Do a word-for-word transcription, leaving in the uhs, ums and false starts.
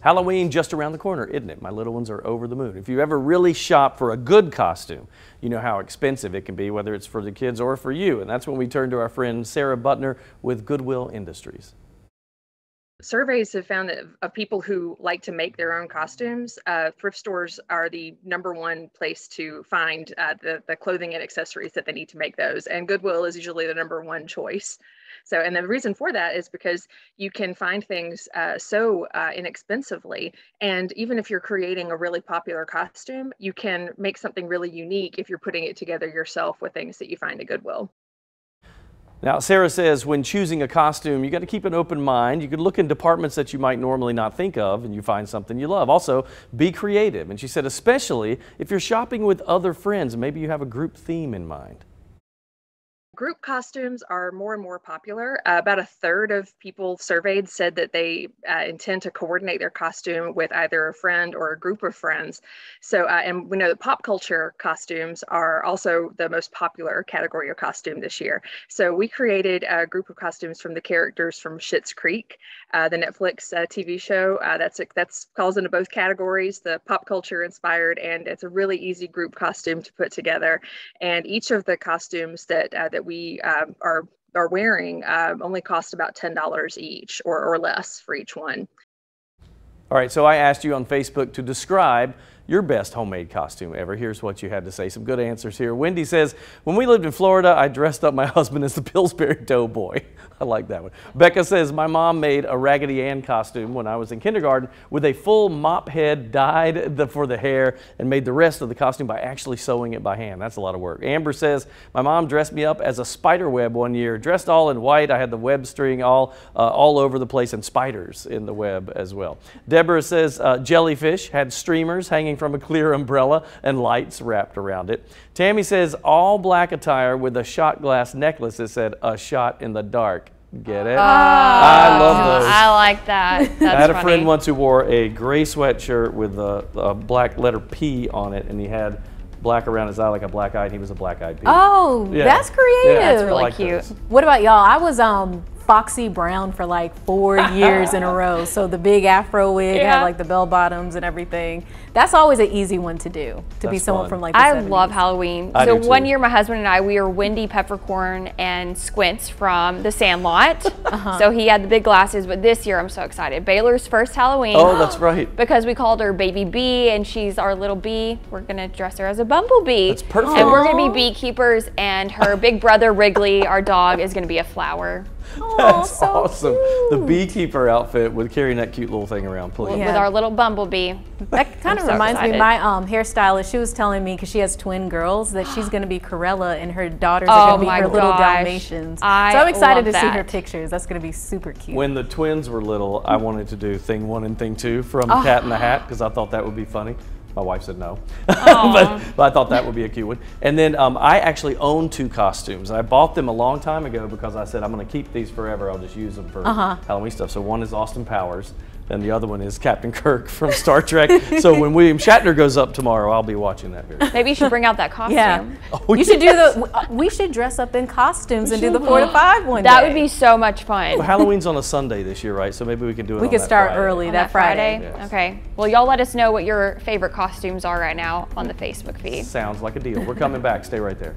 Halloween just around the corner, isn't it? My little ones are over the moon. If you ever really shop for a good costume, you know how expensive it can be, whether it's for the kids or for you. And that's when we turn to our friend Sarah Butner with Goodwill Industries. Surveys have found that of people who like to make their own costumes, uh, thrift stores are the number one place to find uh, the, the clothing and accessories that they need to make those. And Goodwill is usually the number one choice. So, and the reason for that is because you can find things uh, so uh, inexpensively. And even if you're creating a really popular costume, you can make something really unique if you're putting it together yourself with things that you find at Goodwill. Now, Sarah says when choosing a costume, you got to keep an open mind. You could look in departments that you might normally not think of and you find something you love. Also, be creative. And she said, especially if you're shopping with other friends, maybe you have a group theme in mind. Group costumes are more and more popular. Uh, about a third of people surveyed said that they uh, intend to coordinate their costume with either a friend or a group of friends. So, uh, and we know that pop culture costumes are also the most popular category of costume this year. So we created a group of costumes from the characters from Schitt's Creek, uh, the Netflix uh, T V show. Uh, that's that's falls into both categories, the pop culture inspired, and it's a really easy group costume to put together. And each of the costumes that uh, that we um, are, are wearing uh, only cost about ten dollars each or, or less for each one. All right, so I asked you on Facebook to describe your best homemade costume ever. Here's what you had to say. Some good answers here. Wendy says, when we lived in Florida, I dressed up my husband as the Pillsbury Doughboy. I like that one. Becca says, my mom made a Raggedy Ann costume when I was in kindergarten with a full mop head, dyed the, for the hair, and made the rest of the costume by actually sewing it by hand. That's a lot of work. Amber says, my mom dressed me up as a spider web one year, dressed all in white. I had the web string all, uh, all over the place and spiders in the web as well. Deb Deborah says uh, jellyfish had streamers hanging from a clear umbrella and lights wrapped around it. Tammy says all black attire with a shot glass necklace that said a shot in the dark. Get it? Oh, I love those. I like that. That's I had a funny. friend once who wore a gray sweatshirt with a, a black letter P on it, and he had black around his eye like a black eye, and he was a black eyed P. Oh, yeah. That's creative. Yeah, that's really like cute. Those. What about y'all? I was um. Foxy Brown for like four years in a row. So the big afro wig, yeah. Had like the bell bottoms and everything. That's always an easy one to do, to That's be someone fun. From like the I seventies. Love Halloween. I so one year my husband and I, we were Wendy Peppercorn and Squints from the Sandlot. uh-huh. So he had the big glasses, but this year I'm so excited. Baylor's first Halloween. Oh, that's right. Because we called her Baby Bee and she's our little bee. We're gonna dress her as a bumblebee. That's perfect. And we're gonna be beekeepers and her big brother Wrigley, our dog, is gonna be a flower. That's oh, so awesome. Cute. The beekeeper outfit with carrying that cute little thing around, please. Yeah. With our little bumblebee. That kind of so reminds excited. me, my um, hairstylist, she was telling me, because she has twin girls, that she's going to be Cruella and her daughters oh are going to be her gosh. little Dalmatians. I so I'm excited to that. see her pictures. That's going to be super cute. When the twins were little, I wanted to do Thing One and Thing Two from oh. Cat in the Hat, because I thought that would be funny. My wife said no, but, but I thought that would be a cute one. And then um, I actually own two costumes. I bought them a long time ago because I said, I'm going to keep these forever. I'll just use them for uh-huh. Halloween stuff. So one is Austin Powers and the other one is Captain Kirk from Star Trek. So when William Shatner goes up tomorrow, I'll be watching that video. Maybe you should bring out that costume. Yeah. Oh, you yes. should do the, we should dress up in costumes we and do the four to five one That day. Would be so much fun. Well, Halloween's on a Sunday this year, right? So maybe we can do it We on could that start Friday. early on that Friday. Friday? Yes. Okay. Well, y'all let us know what your favorite costumes are right now on the Facebook feed. Sounds like a deal. We're coming back. Stay right there.